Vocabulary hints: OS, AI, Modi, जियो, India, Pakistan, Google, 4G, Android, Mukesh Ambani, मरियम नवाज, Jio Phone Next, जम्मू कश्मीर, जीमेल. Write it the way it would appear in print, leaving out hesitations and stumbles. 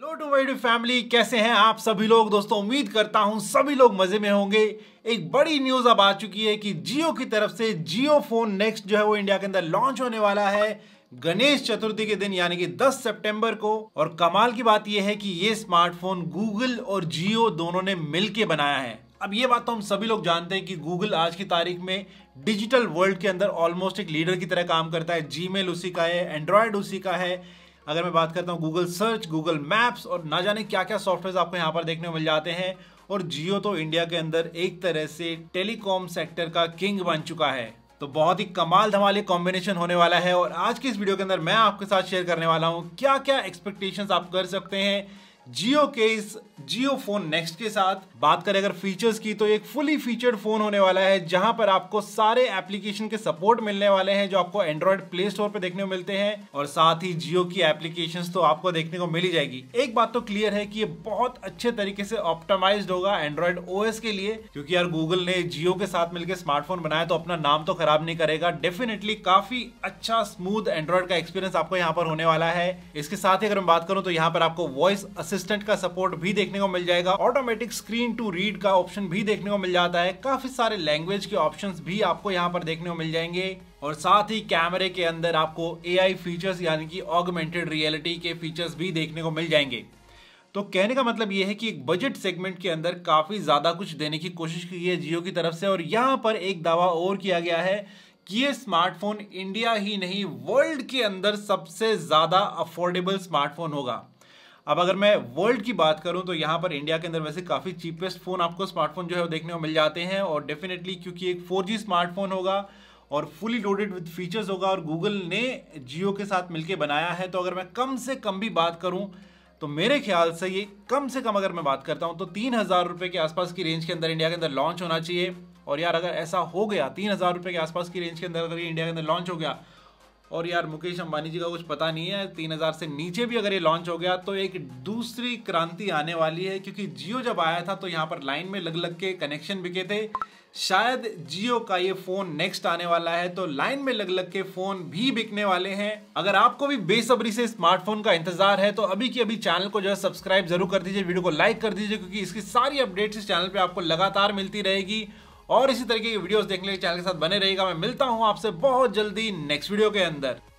Hello to my family, कैसे हैं आप सभी लोग। दोस्तों उम्मीद करता हूं सभी लोग मज़े में होंगे। एक बड़ी न्यूज़ अब आ चुकी है कि जियो की तरफ से जियो फोन नेक्स्ट जो है वो इंडिया के अंदर लॉन्च होने वाला है गणेश चतुर्थी के दिन यानी कि 10 सितंबर को। और कमाल की बात यह है कि ये स्मार्टफोन गूगल और जियो दोनों ने मिलकर बनाया है। अब ये बात तो हम सभी लोग जानते हैं कि गूगल आज की तारीख में डिजिटल वर्ल्ड के अंदर ऑलमोस्ट एक लीडर की तरह काम करता है। जीमेल उसी का है, एंड्रॉयड उसी का है। अगर मैं बात करता हूँ गूगल सर्च, गूगल मैप्स और ना जाने क्या क्या सॉफ्टवेयर आपको यहाँ पर देखने को मिल जाते हैं। और जियो तो इंडिया के अंदर एक तरह से टेलीकॉम सेक्टर का किंग बन चुका है। तो बहुत ही कमाल धमाले कॉम्बिनेशन होने वाला है। और आज की इस वीडियो के अंदर मैं आपके साथ शेयर करने वाला हूँ क्या क्या एक्सपेक्टेशंस आप कर सकते हैं जियो के इस जियो फोन नेक्स्ट के साथ। बात करें अगर फीचर्स की तो एक फुली फीचर्ड फोन होने वाला है जहां पर आपको सारे एप्लीकेशन के सपोर्ट मिलने वाले हैं जो आपको एंड्रॉइड प्ले स्टोर पे देखने को मिलते हैं। और साथ ही जियो की एप्लीकेशंस तो आपको देखने को मिली जाएगी। एक बात तो क्लियर है कि ये बहुत अच्छे तरीके से ऑप्टिमाइज्ड होगा एंड्रॉइड OS के लिए, क्योंकि यार गूगल ने जियो के साथ मिलकर स्मार्टफोन बनाया तो अपना नाम तो खराब नहीं करेगा। डेफिनेटली काफी अच्छा स्मूथ एंड्रॉइड का एक्सपीरियंस आपको यहाँ पर होने वाला है। इसके साथ ही अगर मैं बात करूँ तो यहाँ पर आपको वॉइस असिस्टेंट का सपोर्ट भी देखने को मिल जाएगा। ऑटोमेटिक स्क्रीन टू रीड का ऑप्शन भी देखने को मिल जाता है। काफी सारे लैंग्वेज के ऑप्शंस भी आपको यहाँ पर देखने को मिल जाएंगे। और साथ ही कैमरे के अंदर आपको AI फीचर्स यानी कि ऑगमेंटेड रियलिटी के फीचर्स भी देखने को मिल जाएंगे। तो कहने का मतलब यह है कि एक बजट सेगमेंट के अंदर काफी ज्यादा कुछ देने की कोशिश की है जियो की तरफ से। और यहाँ पर एक दावा और किया गया है कि ये स्मार्टफोन इंडिया ही नहीं वर्ल्ड के अंदर सबसे ज्यादा अफोर्डेबल स्मार्टफोन होगा। अब अगर मैं वर्ल्ड की बात करूं तो यहाँ पर इंडिया के अंदर वैसे काफ़ी चीपेस्ट फ़ोन आपको स्मार्टफोन जो है वो देखने को मिल जाते हैं। और डेफिनेटली क्योंकि एक 4G स्मार्टफोन होगा और फुली लोडेड विद फीचर्स होगा और गूगल ने जियो के साथ मिलकर बनाया है। तो अगर मैं कम से कम भी बात करूं तो मेरे ख्याल से ये कम से कम अगर मैं बात करता हूँ तो 3,000 रुपये के आसपास की रेंज के अंदर इंडिया के अंदर लॉन्च होना चाहिए। और यार अगर ऐसा हो गया 3,000 रुपये के आसपास की रेंज के अंदर अगर ये इंडिया के अंदर लॉन्च हो गया, और यार मुकेश अंबानी जी का कुछ पता नहीं है, 3,000 से नीचे भी अगर ये लॉन्च हो गया तो एक दूसरी क्रांति आने वाली है। क्योंकि जियो जब आया था तो यहाँ पर लाइन में लग लग के कनेक्शन बिके थे। शायद जियो का ये फोन नेक्स्ट आने वाला है तो लाइन में लग लग के फोन भी बिकने वाले हैं। अगर आपको भी बेसब्री से स्मार्टफोन का इंतजार है तो अभी की अभी चैनल को जो है सब्सक्राइब जरूर कर दीजिए, वीडियो को लाइक कर दीजिए, क्योंकि इसकी सारी अपडेट्स इस चैनल पर आपको लगातार मिलती रहेगी। और इसी तरीके की वीडियोस देखने के लिए चैनल के साथ बने रहिएगा। मैं मिलता हूं आपसे बहुत जल्दी नेक्स्ट वीडियो के अंदर।